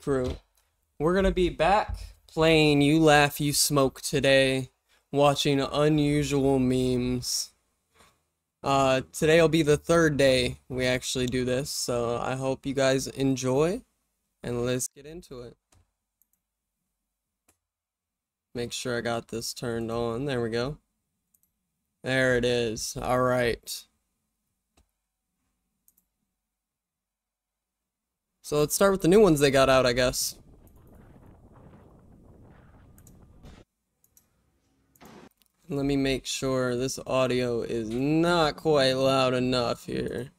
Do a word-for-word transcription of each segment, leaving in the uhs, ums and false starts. Crew. We're gonna be back playing You Laugh, You Smoke today, watching unusual memes. Uh, today will be the third day we actually do this, so I hope you guys enjoy, and let's get into it. Make sure I got this turned on. There we go. There it is. Alright. So let's start with the new ones they got out, I guess. And let me make sure this audio is not quite loud enough here.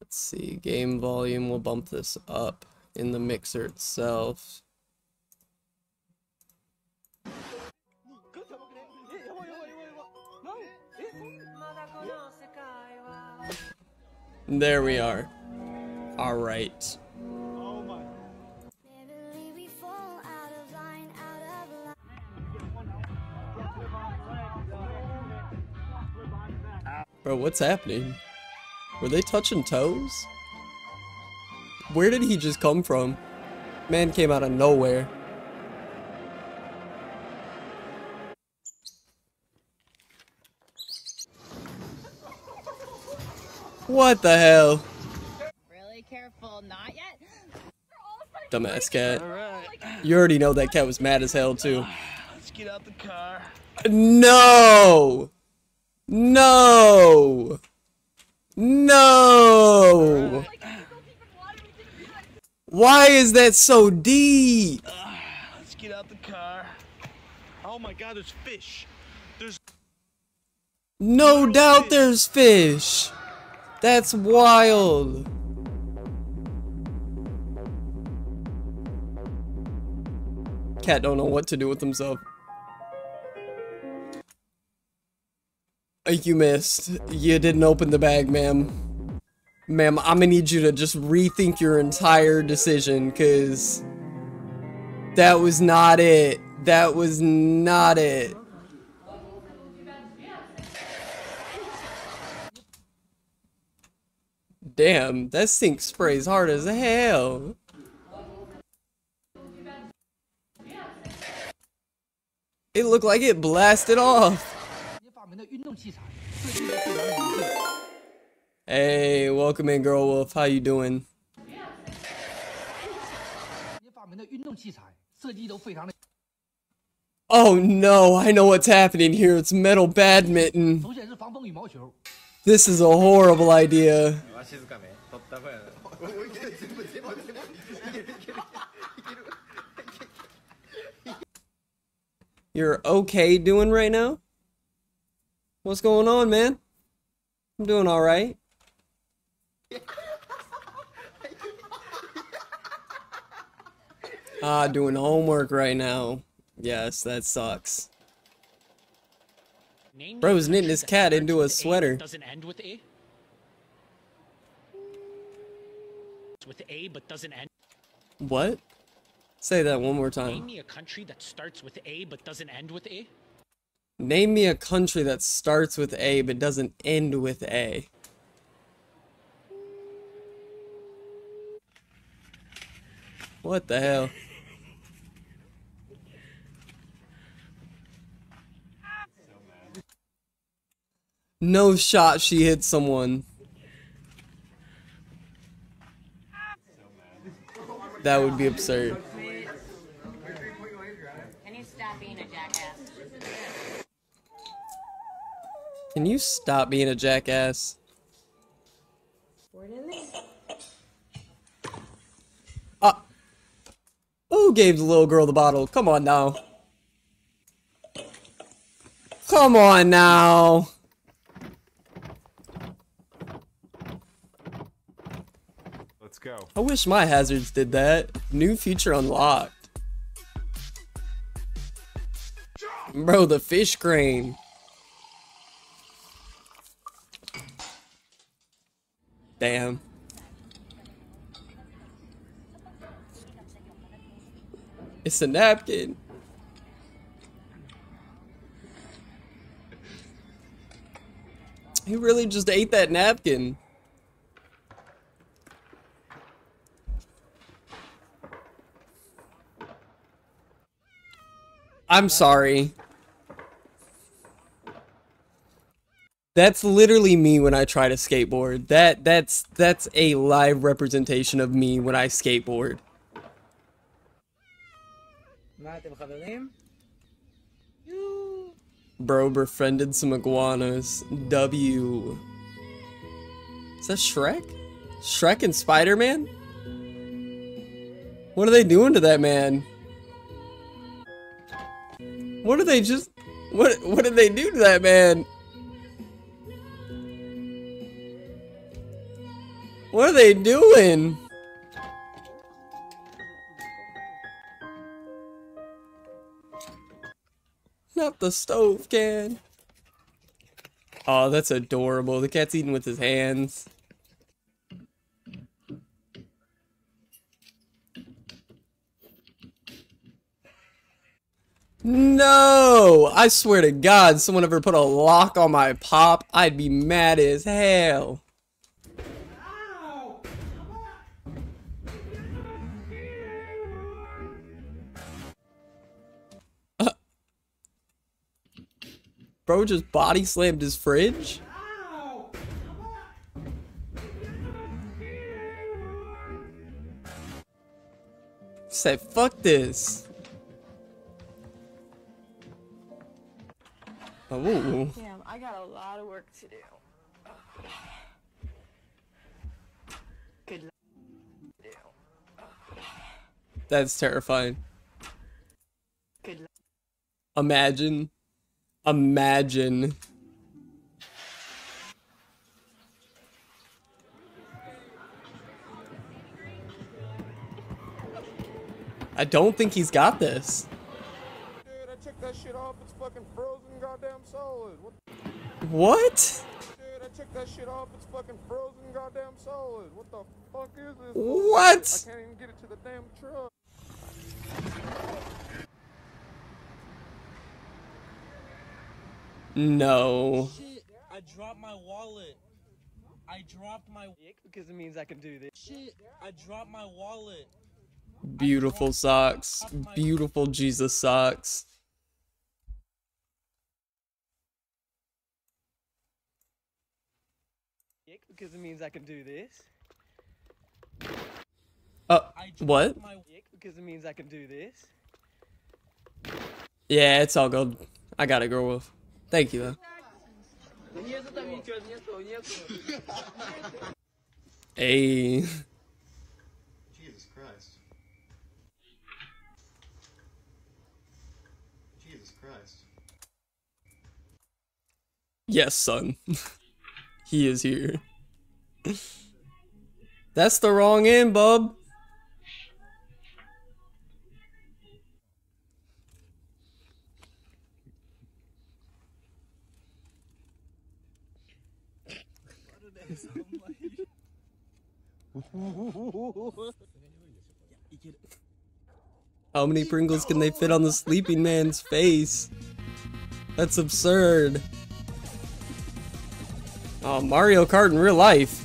Let's see, game volume, will bump this up in the mixer itself. There we are. All right. Bro, what's happening? Were they touching toes? Where did he just come from? Man came out of nowhere. What the hell? Really careful, not yet. Dumbass cat. Right. You already know that cat was mad as hell too. Let's get out the car. No! No! No! Right. Why is that so deep? Uh, let's get out the car. Oh my god, there's fish. There's no doubt there's fish. That's wild. Cat don't know what to do with himself. You missed. You didn't open the bag, ma'am. Ma'am, I'm gonna need you to just rethink your entire decision, cause that was not it. That was not it. Damn, that sink sprays hard as hell. It looked like it blasted off. Hey, welcome in, Girl Wolf. How you doing? Oh no, I know what's happening here. It's metal badminton. This is a horrible idea. You're okay doing right now? What's going on, man? I'm doing all right. Ah, doing homework right now. Yes, that sucks. Bro's knitting his cat into a sweater. Doesn't end with A. With A, but doesn't end. What? Say that one more time. Name me a country that starts with A but doesn't end with A. Name me a country that starts with A but doesn't end with A. What the hell? No shot she hit someone. That would be absurd. Can you stop being a jackass? Can you stop being a jackass? Ah! Who gave the little girl the bottle? Come on now. Come on now. Let's go. I wish my hazards did that. New feature unlocked. Bro, the fish crane. Damn. It's a napkin. He really just ate that napkin. I'm sorry. That's literally me when I try to skateboard. That that's that's a live representation of me when I skateboard. Bro befriended some iguanas. W. Is that Shrek? Shrek and Spider-Man? What are they doing to that man? What are they just... What, what did they do to that man? What are they doing? Not the stove can. Oh, that's adorable. The cat's eating with his hands. No! I swear to God, someone ever put a lock on my pop, I'd be mad as hell. Uh, bro just body slammed his fridge? Said, fuck this. Ooh. Damn, I got a lot of work to do. Good luck. That's terrifying. Good luck. Imagine. Imagine. I don't think he's got this. Dude, I checked that shit off. It's fucking frozen. Goddamn solid. What? What? Dude, I checked that shit off. It's fucking frozen. Goddamn solid. What the fuck is this? What? I can't even get it to the damn truck. No. Shit, I dropped my wallet. I dropped my dick because it means I can do this. Shit, I dropped my wallet. Beautiful socks. Beautiful Jesus socks. Because it means I can do this. Uh, what? Because it means I can do this. Yeah, it's all good. I got it, girl wolf. Thank you, though. Hey. Jesus Christ. Jesus Christ. Yes, son. He is here. That's the wrong end, bub. How many Pringles can they fit on the sleeping man's face? That's absurd. Oh, Mario Kart in real life.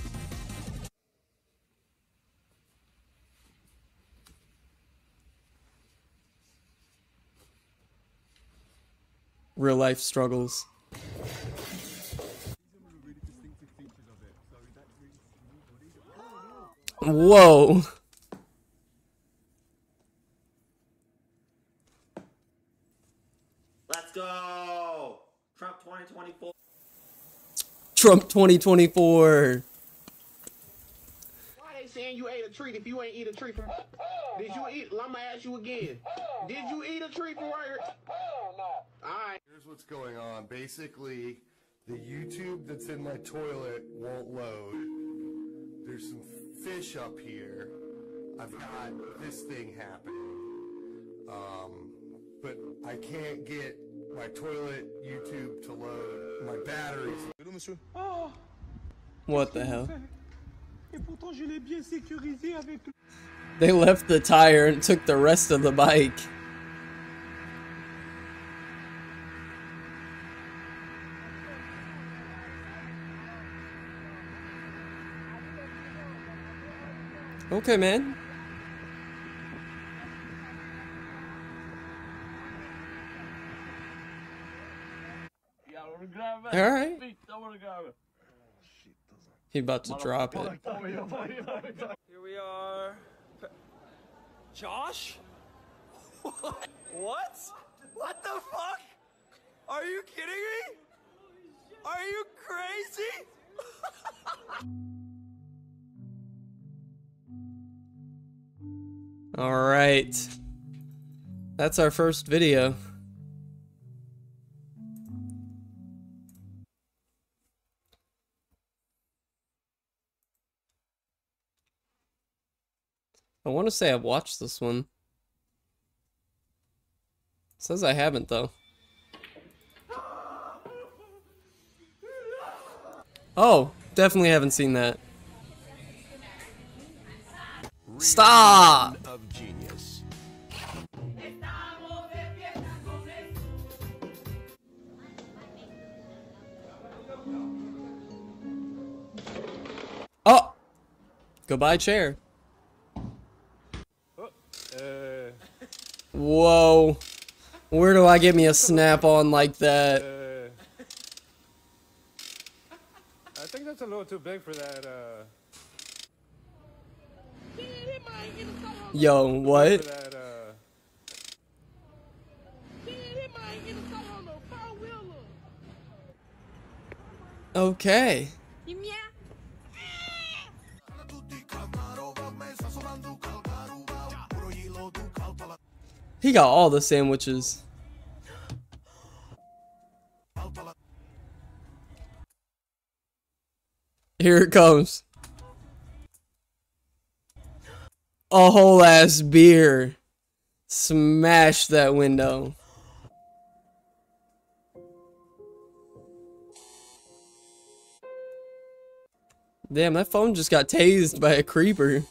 Real life struggles. Whoa. Let's go. Trump twenty twenty-four. Trump twenty twenty-four. Why they saying you ate a treat if you ain't eat a treat from... Did you eat... I'm gonna ask you again. Did you eat a treat from right? All right. Here's what's going on. Basically, the YouTube that's in my toilet won't load. There's some fish up here. I've got this thing happening. Um, but I can't get my toilet YouTube to load. My batteries. What the hell? They left the tire and took the rest of the bike. Okay, man. Alright. He about to drop it. Here we are. Josh? What? What? What the fuck? Are you kidding me? Are you crazy? Alright. That's our first video. I want to say I've watched this one. It says I haven't, though. Oh, definitely haven't seen that. Stop! Oh! Goodbye, chair. Uh. Whoa. Where do I get me a snap-on like that? Uh. I think that's a little too big for that, uh... Yo, what? Okay. He got all the sandwiches. Here it comes. A whole ass beer. Smash that window. Damn, that phone just got tased by a creeper.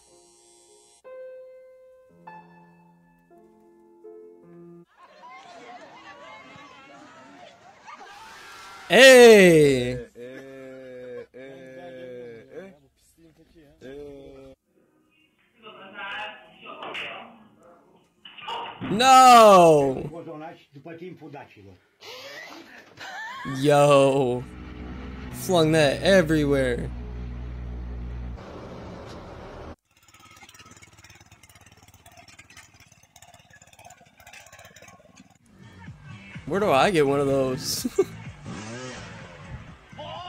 Hey! Hey, hey, hey, hey. No! Yo! Flung that everywhere. Where do I get one of those?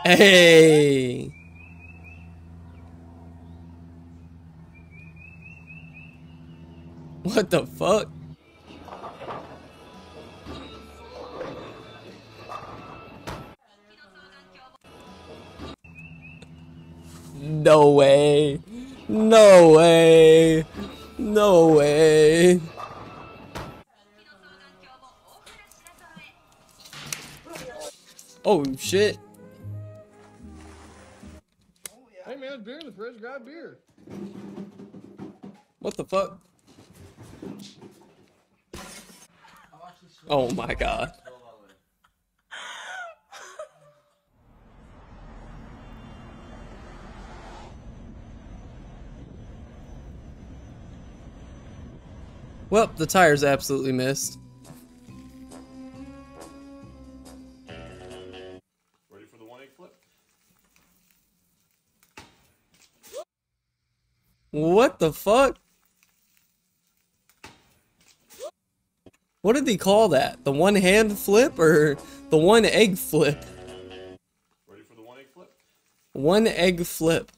Hey! What the fuck? No way. No way. No way. Oh shit. Hey man, beer in the fridge, grab beer. What the fuck? Oh my god. Well, the tires absolutely missed. Ready for the one egg flip? What the fuck? What did they call that? The one hand flip or the one egg flip? Ready for the one egg flip? One egg flip.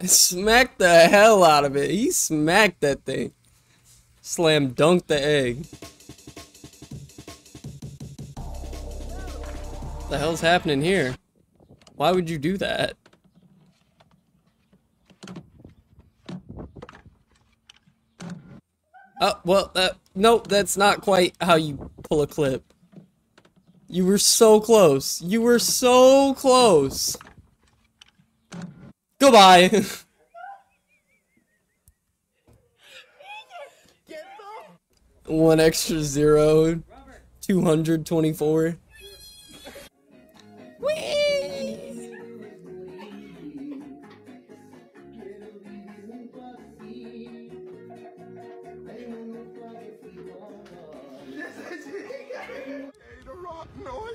Smacked the hell out of it. He smacked that thing. Slam dunked the egg. What the hell's happening here? Why would you do that? Oh, well, uh, nope, that's not quite how you pull a clip. You were so close. You were so close. Goodbye. One extra zero. Two hundred twenty-four. Whee!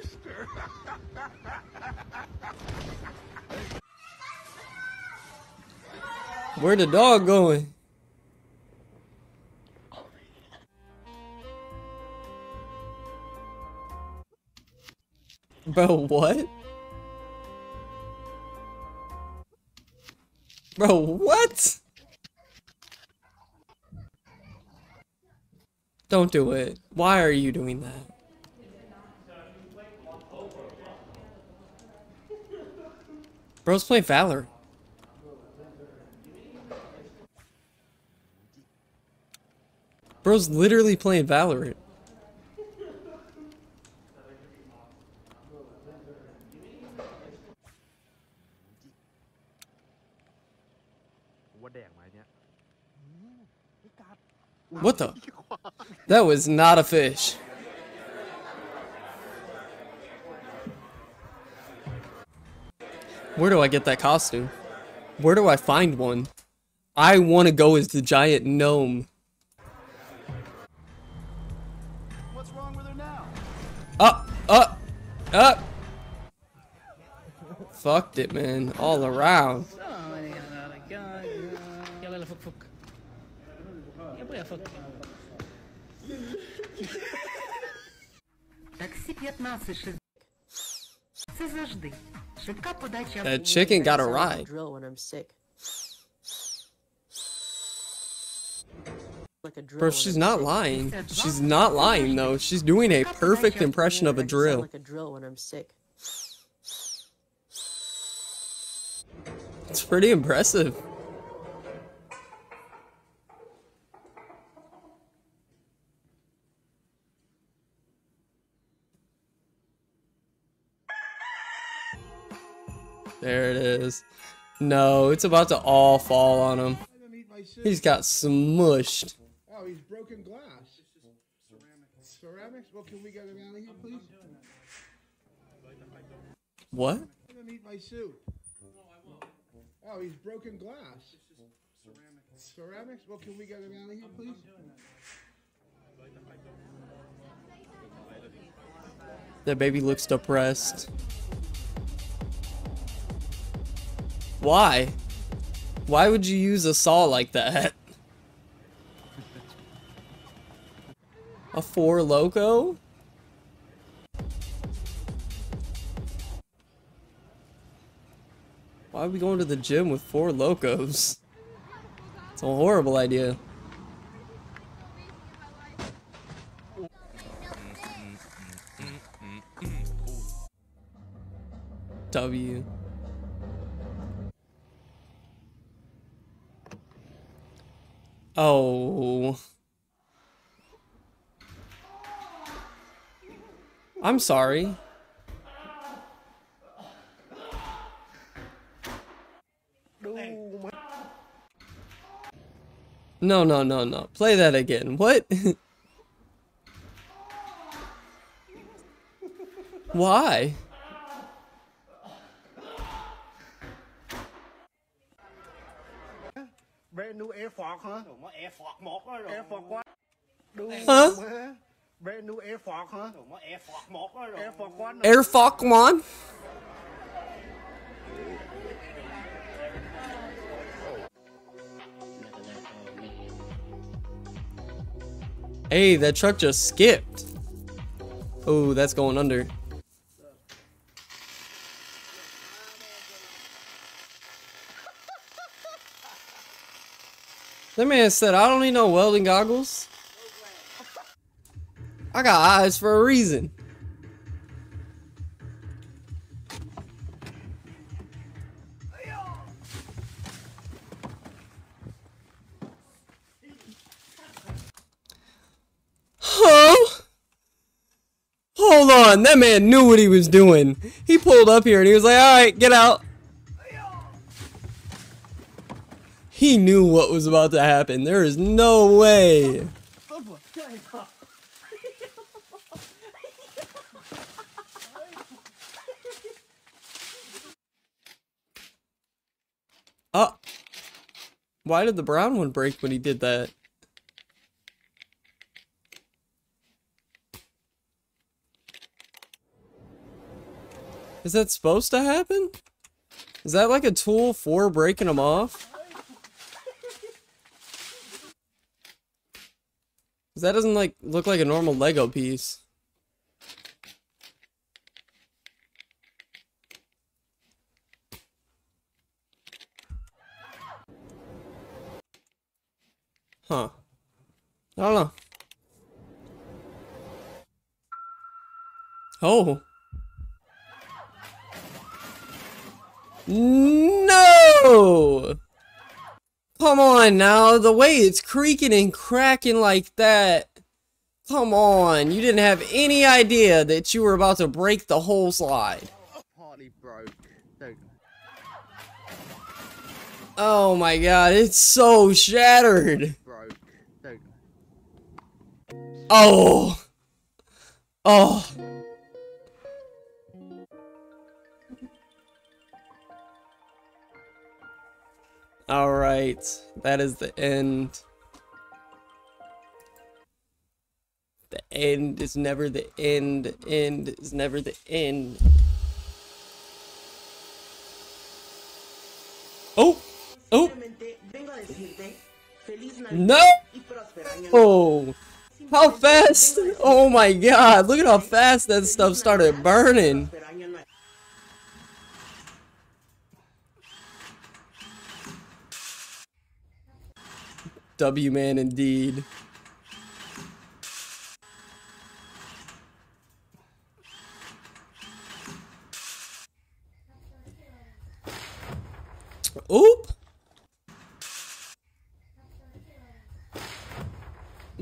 sister. Where the dog going? Bro, what? Bro, what? Don't do it. Why are you doing that? Bro's play Valorant. Bro's literally playing Valorant. What the? That was not a fish. Where do I get that costume? Where do I find one? I want to go as the giant gnome. What's wrong with her now? Up, up, up. Fucked it, man. All around. That chicken got a ride. Bro, she's not lying. She's not lying though. She's doing a perfect impression of a drill. It's pretty impressive. There it is. No, it's about to all fall on him. He's got smushed. Oh, he's broken glass. Ceramics. Ceramics? Well, can we get him out of here, please? What? I'm gonna need my suit. Oh, he's broken glass. Ceramics. Ceramics? Well, can we get him out of here, please? That baby looks depressed. Why? Why would you use a saw like that? A Four Loko? Why are we going to the gym with Four Lokos? It's a horrible idea. W. Oh, I'm sorry. No, no, no, no. Play that again. What? Why? Brand new Air Force, huh? Huh? Brand new Air Force, huh? Air Force One. Air Force One. Hey, that truck just skipped. Oh, that's going under. That man said, I don't need no welding goggles. I got eyes for a reason. Huh? Hold on, that man knew what he was doing. He pulled up here and he was like, all right, get out. He knew what was about to happen. There is no way. Oh. Why did the brown one break when he did that? Is that supposed to happen? Is that like a tool for breaking them off? That doesn't like look like a normal Lego piece. Huh. I don't know. Oh. No! Come on now, the way it's creaking and cracking like that. Come on, you didn't have any idea that you were about to break the whole slide. Oh my god, it's so shattered. Oh. Oh. Alright, that is the end. The end is never the end. End is never the end. Oh! Oh! No! Oh! How fast? Oh my god, look at how fast that stuff started burning. W man indeed. Oop.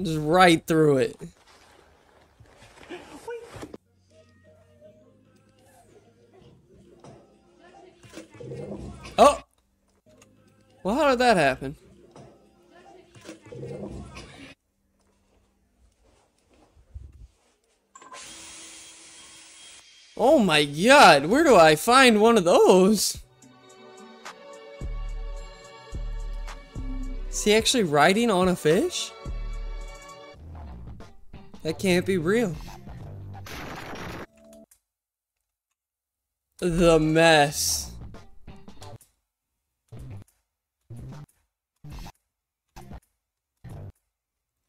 Just right through it. Oh. Well, how did that happen? Oh my god, where do I find one of those? Is he actually riding on a fish? That can't be real. The mess.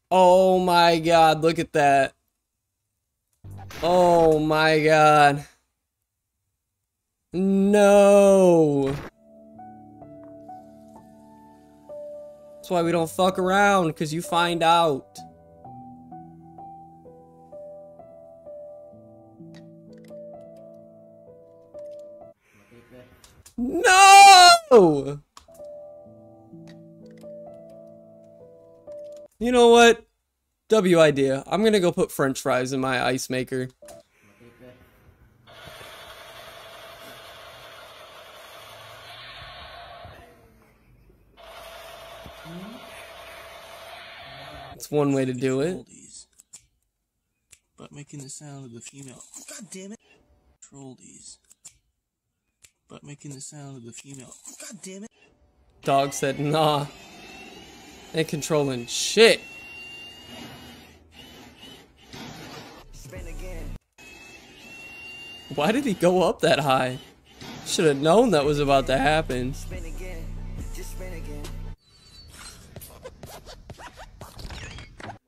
Oh my god, look at that. Oh my god. No. That's why we don't fuck around, because you find out. No! You know what? W idea. I'm gonna go put French fries in my ice maker. It's one way to do it. But making the sound of the female. God damn it! Trollies. But making the sound of the female. God damn it! Dog said nah. And controlling shit. Why did he go up that high? Should have known that was about to happen. Spin again. Just spin again.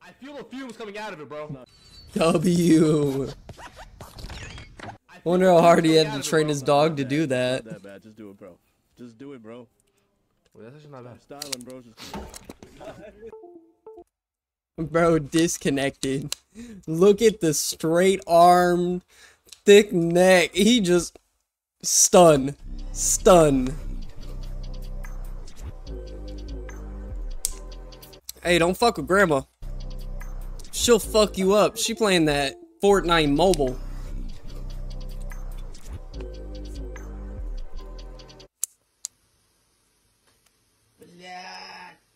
I feel the fumes coming out of it, bro. W. I wonder how hard he had to train his dog to do that. Not that bad. Just do it, bro. Just do it, bro. Well, that's actually not bad. Styling, bro. Just... bro, disconnected. Look at the straight arm. Thick neck. He just stun, stun. Hey, don't fuck with grandma. She'll fuck you up. She playing that Fortnite mobile.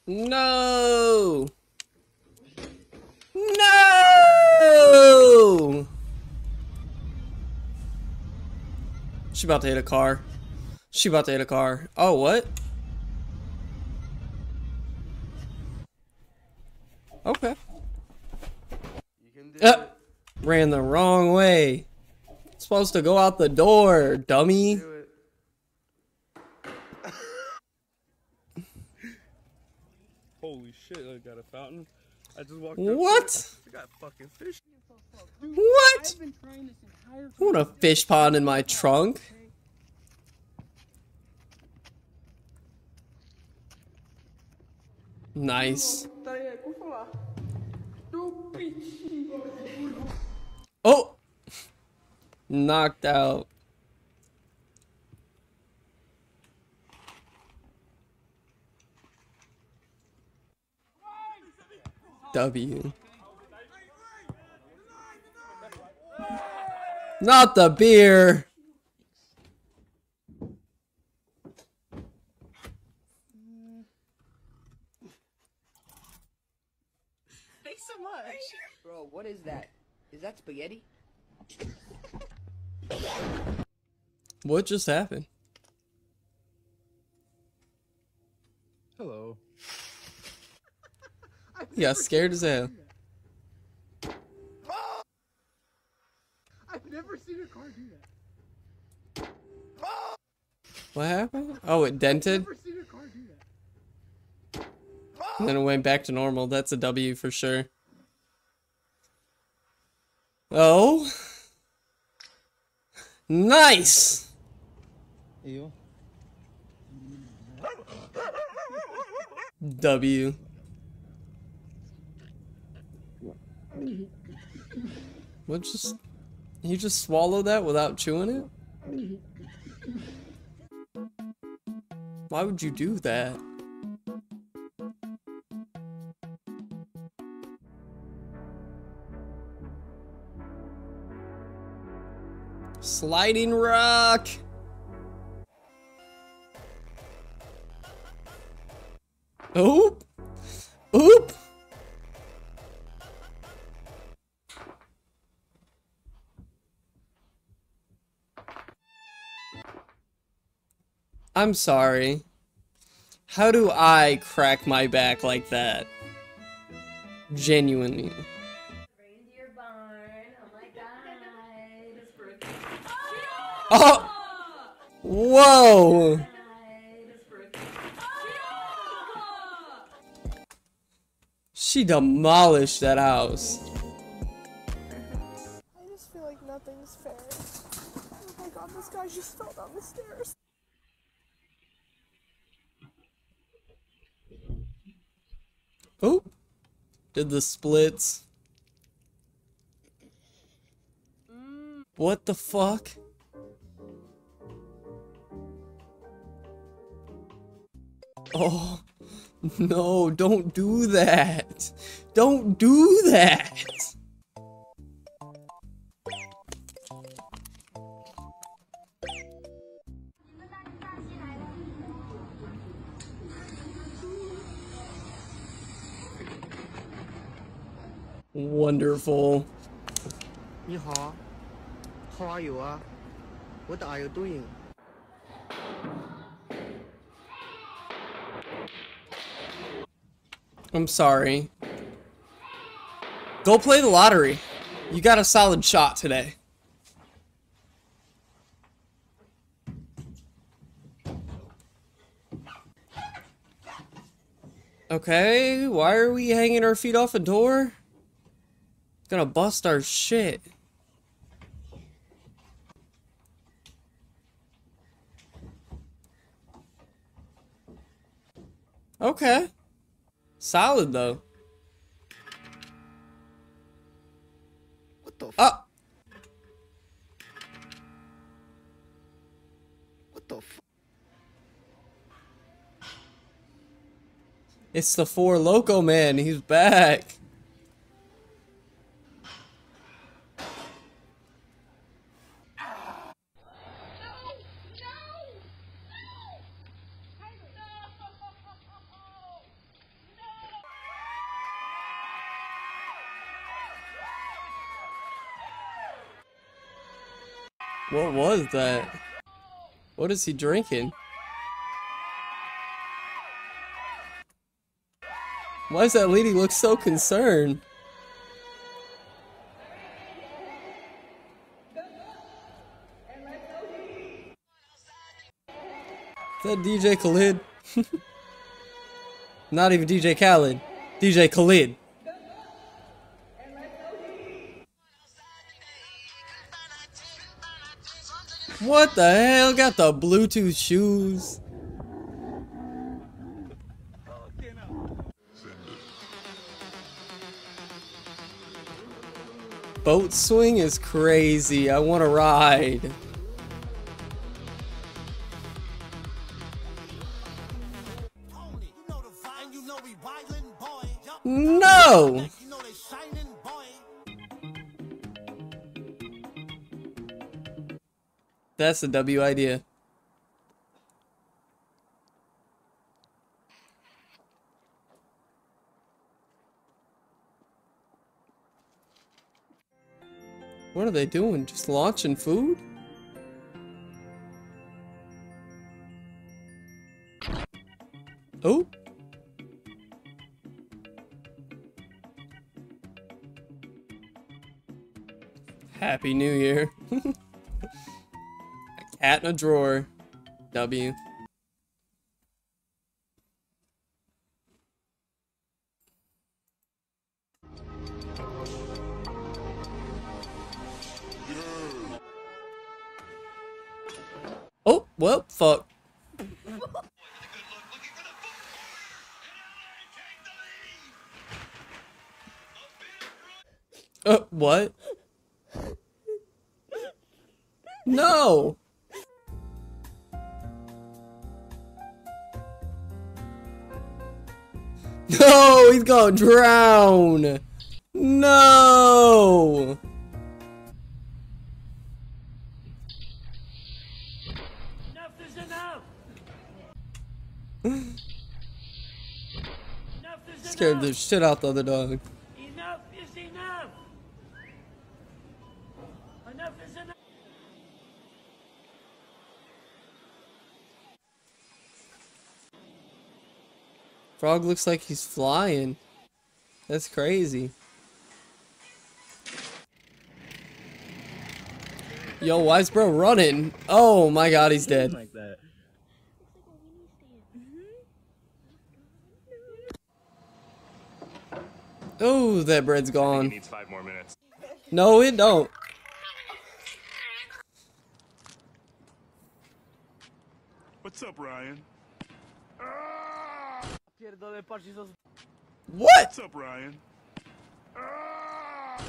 No. No. She about to hit a car. She about to hit a car. Oh, what? Okay. You can do uh, ran the wrong way. It's supposed to go out the door, dummy. Holy shit, I got a fountain. I just walked up. What? I got fucking fish. Dude, what? I've been trying this entire time. I want a fish pond in my trunk. Nice. Oh! Knocked out. W. Not the beer. Thanks so much. Bro, what is that? Is that spaghetti? What just happened? Hello. He got scared as hell. I've never seen a car do that. What happened? Oh, it dented? I've never seen a car do that. And then it went back to normal. That's a W for sure. Oh. Nice. W. What just... You just swallowed that without chewing it? Why would you do that? Sliding rock! Oop! Oop! I'm sorry. How do I crack my back like that? Genuinely. Reindeer barn. Oh my god. Oh! Whoa! She demolished that house. I just feel like nothing's fair. Oh my god, this guy just fell down the stairs. Oh, did the splits. Mm. What the fuck? Oh, no, don't do that. Don't do that. Wonderful. How are you? What are you doing? I'm sorry. Go play the lottery. You got a solid shot today. Okay, why are we hanging our feet off a door? Gonna bust our shit. Okay. Solid though. What the f- oh. What the f- It's the Four Loco man, he's back. What was that? What is he drinking? Why does that lady look so concerned? that D J Khalid? Not even D J Khaled. D J Khalid. What the hell? Got the Bluetooth shoes. Boat swing is crazy. I want to ride. No! That's a W idea. What are they doing? Just launching food? Oh. Happy New Year. A cat in a drawer. W. Oh, well, fuck. Uh, what? No! No, he's gonna drown! No! Enough is enough! Enough is Scared enough. The shit out the other dog. Enough is enough! Enough is enough! Frog looks like he's flying. That's crazy. Yo, why is bro running? Oh my god, he's dead. Oh, that bread's gone. It needs five more minutes. No, it don't. What's up, Ryan? What? What's up, Ryan?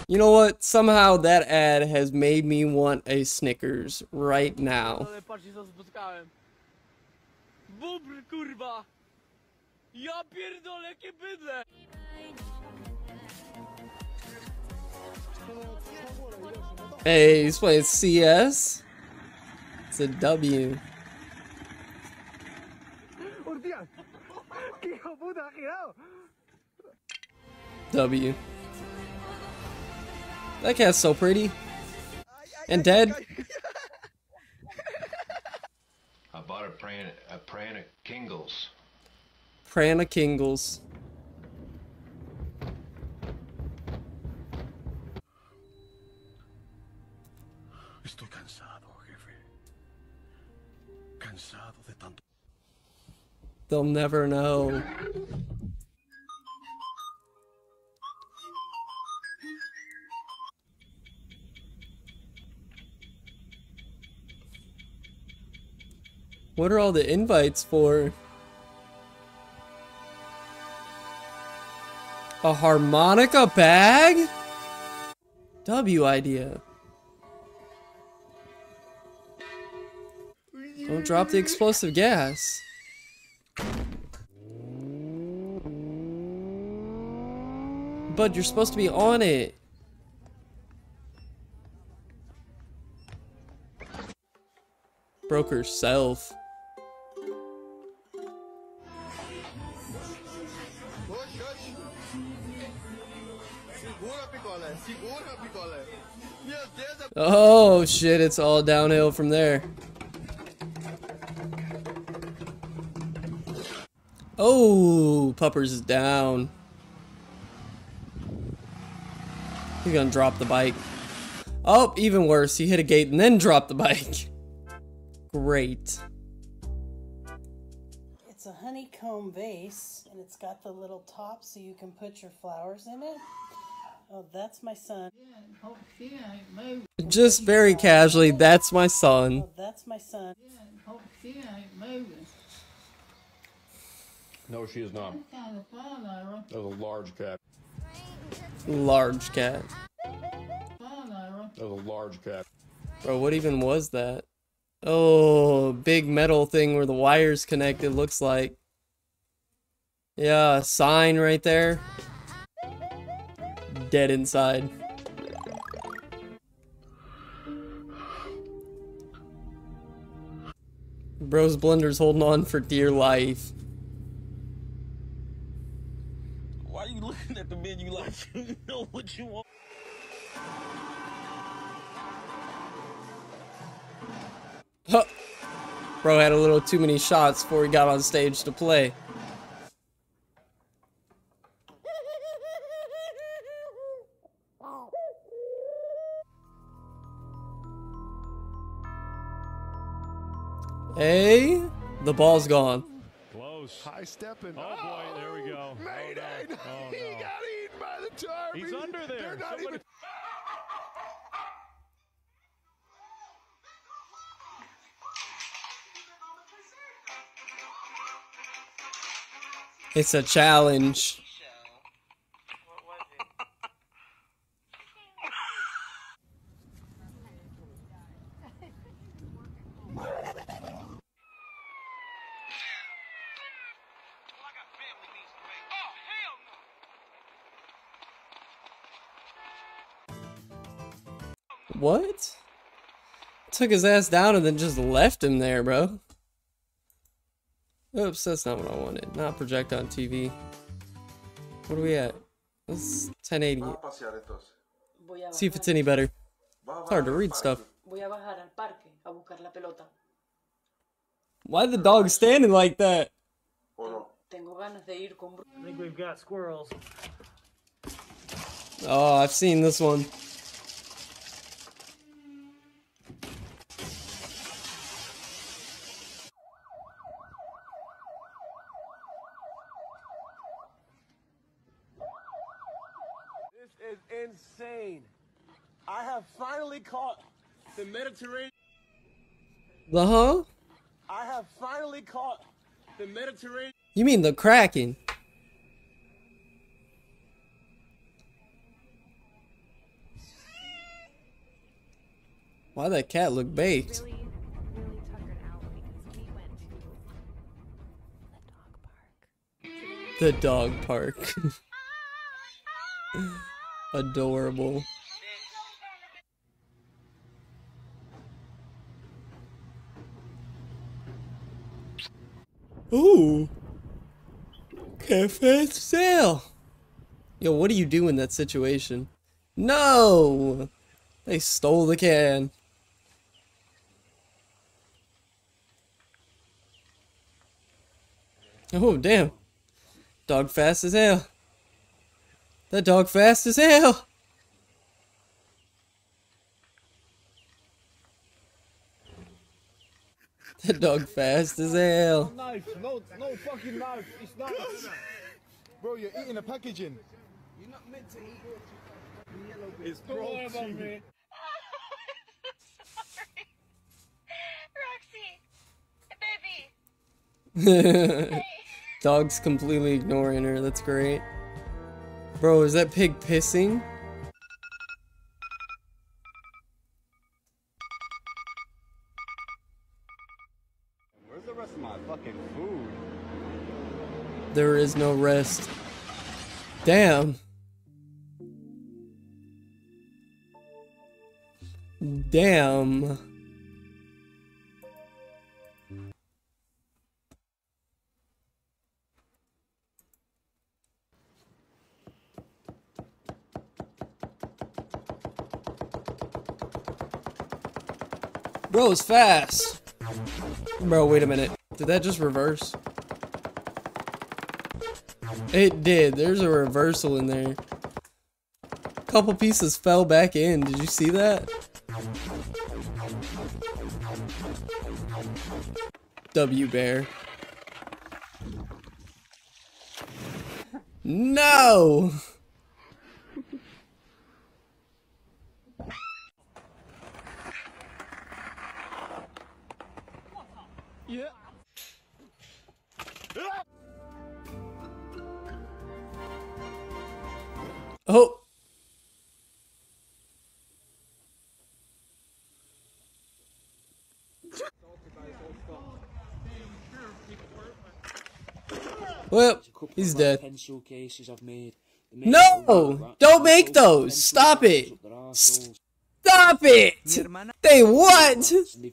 You know what? Somehow that ad has made me want a Snickers right now. Hey, he's playing C S. It's a W. W. That cat's so pretty. And dead. I bought a pran a pran of Kingles. Pran of Kingles. Estoy cansado, jefe. Cansado de tanto. They'll never know. What are all the invites for? A harmonica bag? W idea. Don't drop the explosive gas. Bud, you're supposed to be on it. Broke herself. Oh shit, it's all downhill from there. Oh, Puppers is down. He's gonna drop the bike. Oh, even worse, he hit a gate and then dropped the bike. Great. honeycomb vase, and it's got the little top so you can put your flowers in it. Oh, that's my son. Just very casually, that's my son. Oh, that's my son. No, she is not. That was a large cat. Large cat. That was a large cat. Bro, what even was that? Oh, big metal thing where the wires connected, looks like. Yeah, a sign right there. Dead inside. Bro's blender's holding on for dear life. Why are you looking at the menu like you know what you want? Huh. Bro had a little too many shots before he got on stage to play. Hey, the ball's gone. Close. High stepping. Oh, oh boy, there we go. Made it. Oh, no. He got eaten by the tarp. He's under there. They're not Somebody even... It's a challenge. What was it? What? Took his ass down and then just left him there, bro. Oops, that's not what I wanted. Not project on T V. What are we at? That's ten eighty. See if it's any better. It's hard to read stuff. Why the dog standing like that? I think we've got squirrels. Oh, I've seen this one. Is insane. I have finally caught the Mediterranean. The huh? I have finally caught the Mediterranean. You mean the Kraken? Why that cat look baked? Really, really tuckered out because we went to the dog park. The dog park. Adorable. Ooh. Cafe sale. Yo, what do you do in that situation? No! They stole the can. Oh, damn. Dog fast as hell. That dog fast as hell! That dog fast as hell. No knife, no, no fucking knife. It's not. Bro, you're eating the packaging. You're not meant to eat. It's Don't worry about me. me. Oh, sorry. Roxy, baby. Hey. Dog's completely ignoring her. That's great. Bro, is that pig pissing? Where's the rest of my fucking food? There is no rest. Damn. Damn. Bro, it's fast. Bro, wait a minute. Did that just reverse? It did. There's a reversal in there. A couple pieces fell back in. Did you see that? W Bear. No! Yeah. Oh. Well, he's dead. Pencil cases I've made. No! Don't make those! Stop it! Stop it! They what? It's a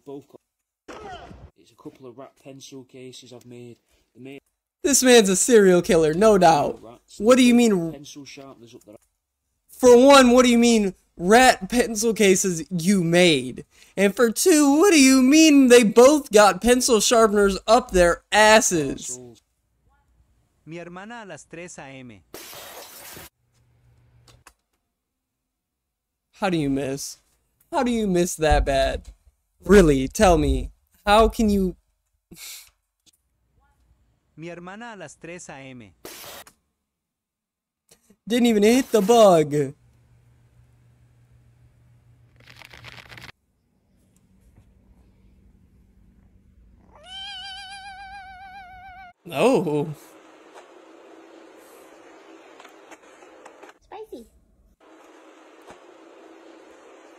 couple of rat pencil cases I've made. This man's a serial killer, no doubt. What do you mean? Pencil sharpeners up there. For one, what do you mean rat pencil cases you made? And for two, what do you mean they both got pencil sharpeners up their asses? Mi hermana a las three A M How do you miss? How do you miss that bad? Really, tell me. How can you... Mi hermana a las three A M Didn't even hit the bug. Oh.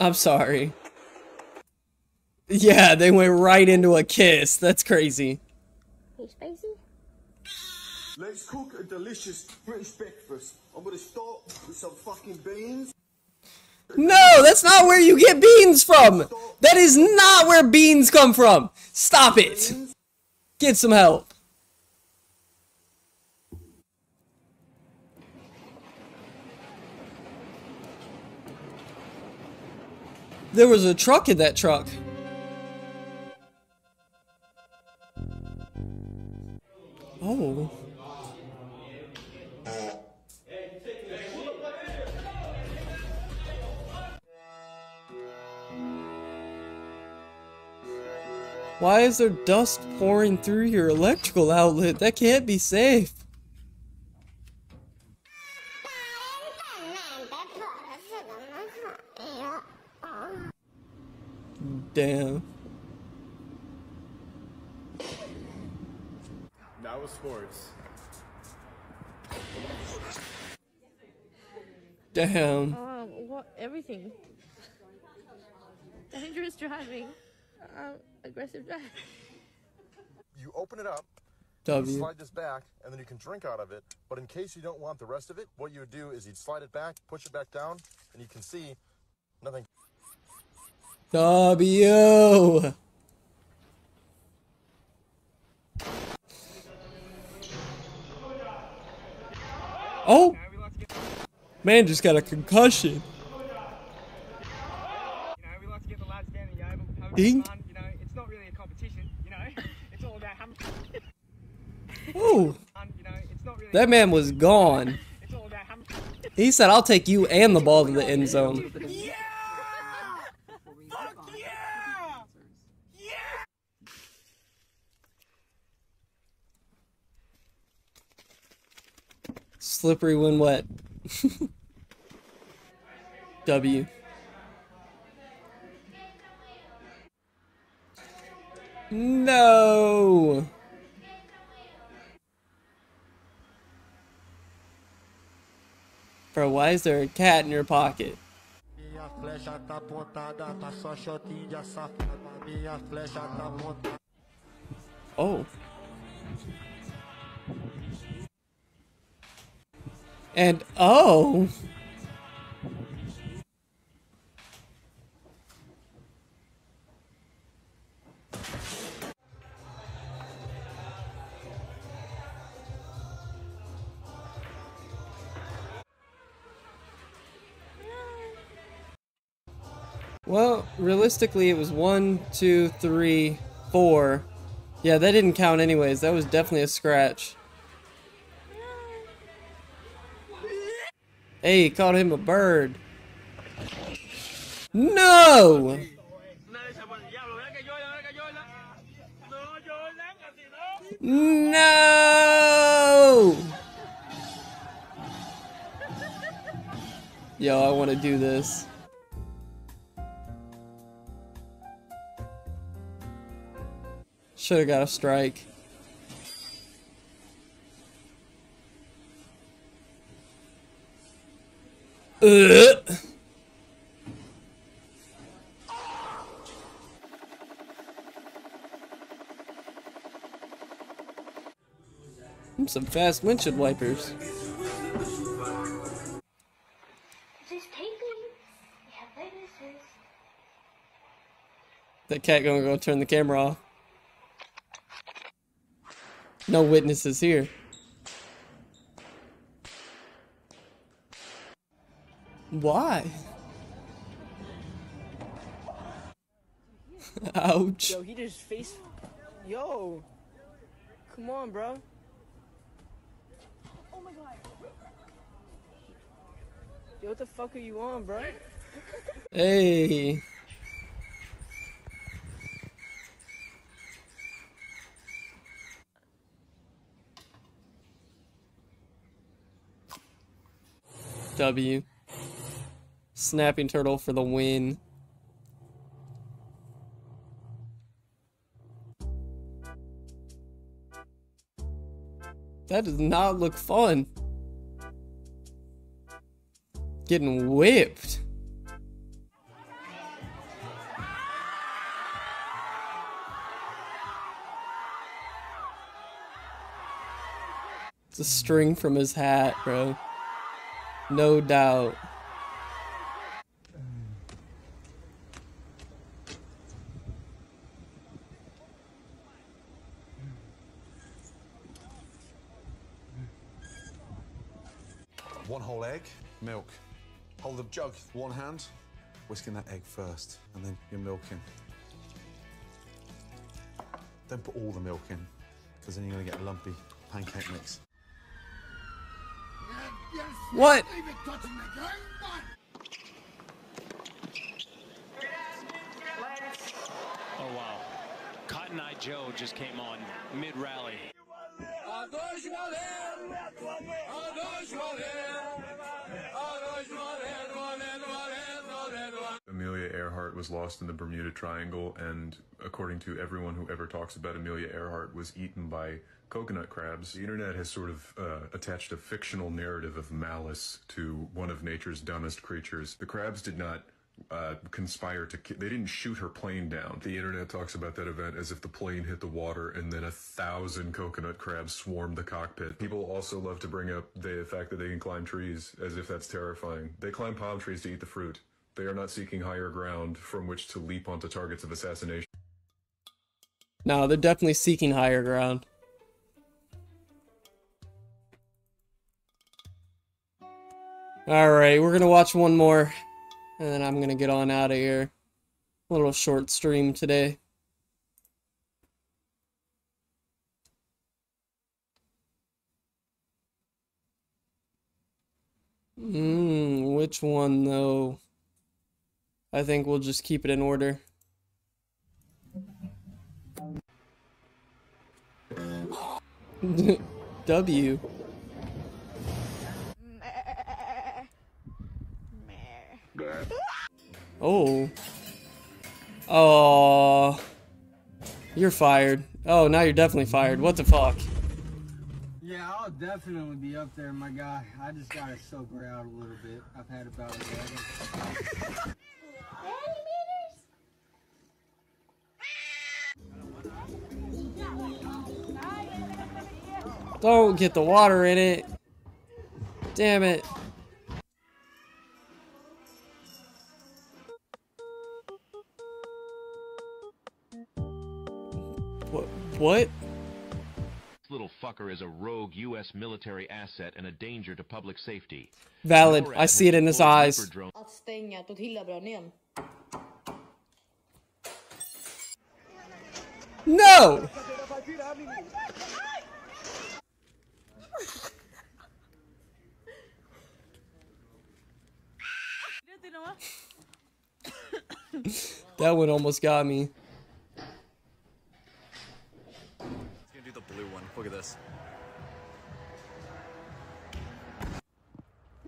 I'm sorry. Yeah, they went right into a kiss. That's crazy. Hey, spicy. Let's cook a delicious British breakfast. I'm gonna start with some fucking beans. No, that's not where you get beans from. That is not where beans come from. Stop it. Get some help. There was a truck in that truck. Oh. Why is there dust pouring through your electrical outlet? That can't be safe. Damn. That was sports. Damn. Uh, what, everything. Dangerous driving. Uh, aggressive driving. You open it up, w. You slide this back, and then you can drink out of it. But in case you don't want the rest of it, what you would do is you'd slide it back, push it back down, and you can see nothing. W. Oh, man, just got a concussion. Ding. It's not really a competition, you know. It's all about how much. Oh, that man was gone. He said, "I'll take you and the ball to the end zone." Slippery when wet. W. No. Bro, why is there a cat in your pocket? Oh. And oh, well, realistically, it was one, two, three, four. Yeah, that didn't count anyways. That was definitely a scratch. Hey, he caught him a bird. No! No! Yo, I want to do this. Should have got a strike. Ugh. Some fast windshield wipers. That cat gonna go turn the camera off. No witnesses here. Why? Ouch. Yo, he just face. Yo, come on, bro. Oh my god. Yo, what the fuck are you on, bro? Hey. W. Snapping turtle for the win. That does not look fun. Getting whipped. It's a string from his hat, bro. No doubt. One whole egg, milk. Hold the jug with one hand, whisking that egg first, and then you're milking. Don't put all the milk in, because then you're going to get a lumpy pancake mix. What? Oh, wow. Cotton Eye Joe just came on mid-rally. Amelia Earhart was lost in the Bermuda Triangle, and according to everyone who ever talks about Amelia Earhart, was eaten by coconut crabs. The internet has sort of uh, attached a fictional narrative of malice to one of nature's dumbest creatures. The crabs did not uh, conspire to ki- they didn't shoot her plane down. The internet talks about that event as if the plane hit the water and then a thousand coconut crabs swarmed the cockpit. People also love to bring up the fact that they can climb trees as if that's terrifying. They climb palm trees to eat the fruit. They are not seeking higher ground from which to leap onto targets of assassination. No, they're definitely seeking higher ground. Alright, we're gonna watch one more, and then I'm gonna get on out of here. A little short stream today. Mmm, which one though? I think we'll just keep it in order. W. Oh. Oh. You're fired. Oh, now you're definitely fired. What the fuck? Yeah, I'll definitely be up there, my guy. I just gotta sober out a little bit. I've had about a second. Don't get the water in it. Damn it. What? What? This little fucker is a rogue U S military asset and a danger to public safety. Valid. I see it in his eyes. No! That one almost got me. He's gonna do the blue one. Look at this.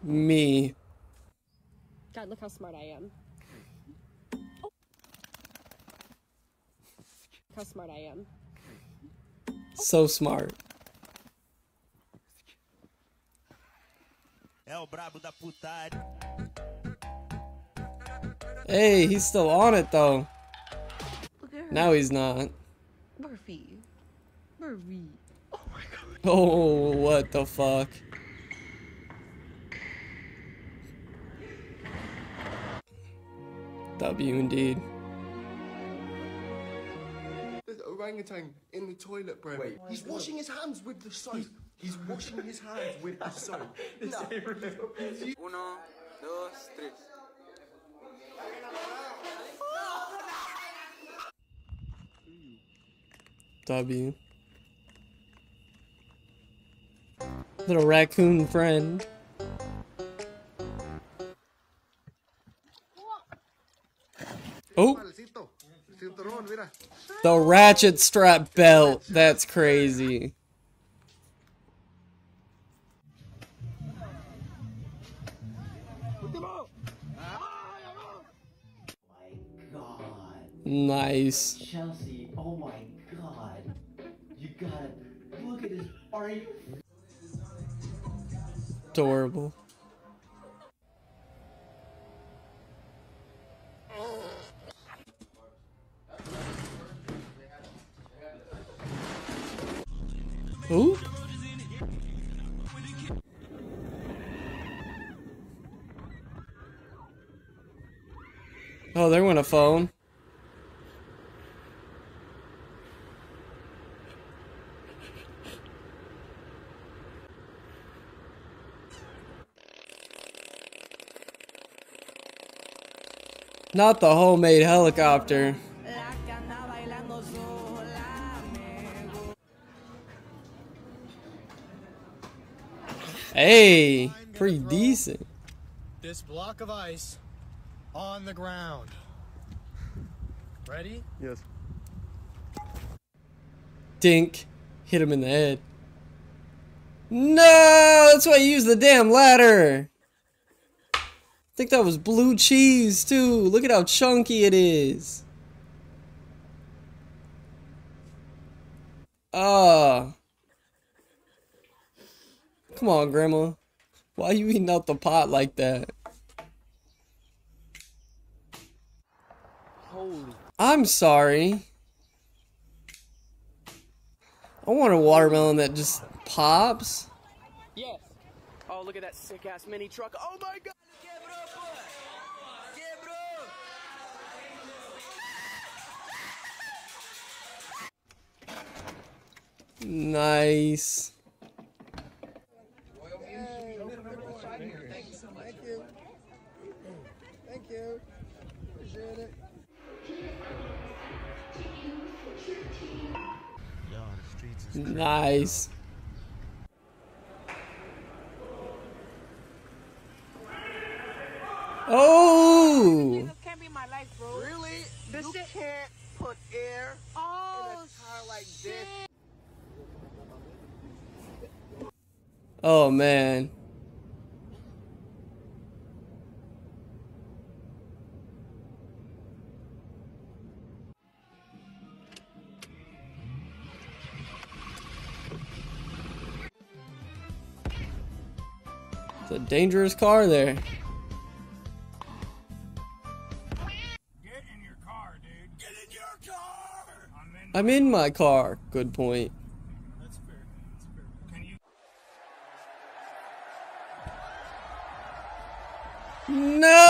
Me. God, look how smart I am. Oh. How smart I am. Oh. So smart. Hey, he's still on it though. Now he's not. Murphy. Murphy. Oh my god. Oh, what the fuck? W indeed. There's orangutan in the toilet, bro. Wait, he's washing his hands with the soap. He's washing his hands with the soap. No. Uno, dos, tres. W. Little raccoon friend. Oh. The ratchet strap belt. That's crazy. Nice. Chelsea, oh my god. You gotta look at this. Are you adorable? Ooh. Oh, there went a phone. Not the homemade helicopter. Hey, pretty decent. This block of ice on the ground. Ready? Yes. Dink. Hit him in the head. No, that's why you use the damn ladder. I think that was blue cheese too. Look at how chunky it is. Ah, uh, come on, Grandma. Why are you eating out the pot like that? Holy! I'm sorry. I want a watermelon that just pops. Yes. Oh, look at that sick ass mini truck. Oh my god. Nice. Hey, thank you so much. Thank you. Thank you. Appreciate it. Nice. Oh! This can't be my life, bro. Really? This you can't put air oh, in a car like shit. This. Oh man. It's a dangerous car there. Get in your car, dude. Get in your car. I'm in, I'm in my car. Good point. No!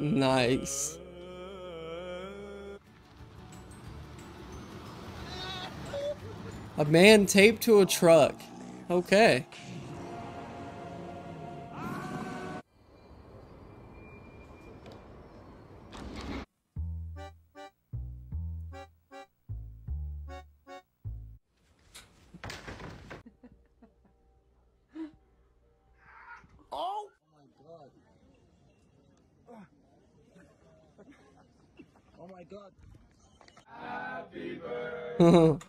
Nice. A man taped to a truck. Okay. my God. Happy birthday.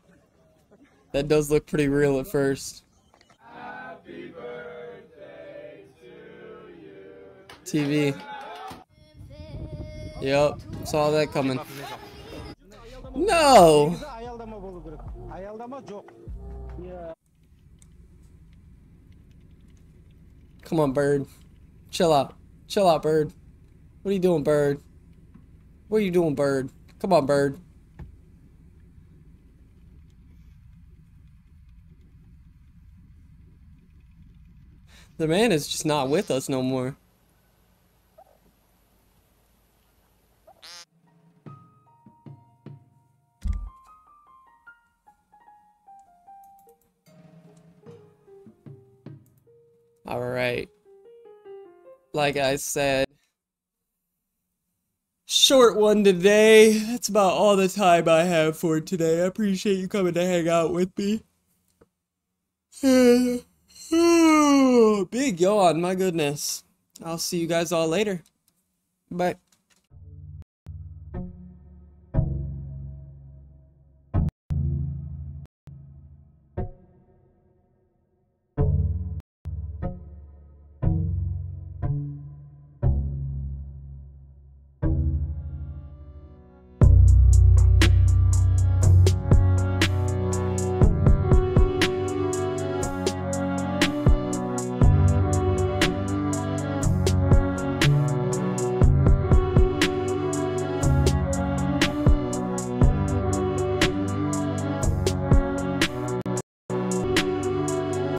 That does look pretty real at first. Happy birthday to you. T V. Yep, saw that coming. No! Come on, bird. Chill out. Chill out, bird. What are you doing, bird? What are you doing, bird? Come on, bird. The man is just not with us no more. Alright. Like I said, short one today. That's about all the time I have for today. I appreciate you coming to hang out with me. Big yawn, my goodness. I'll see you guys all later. Bye.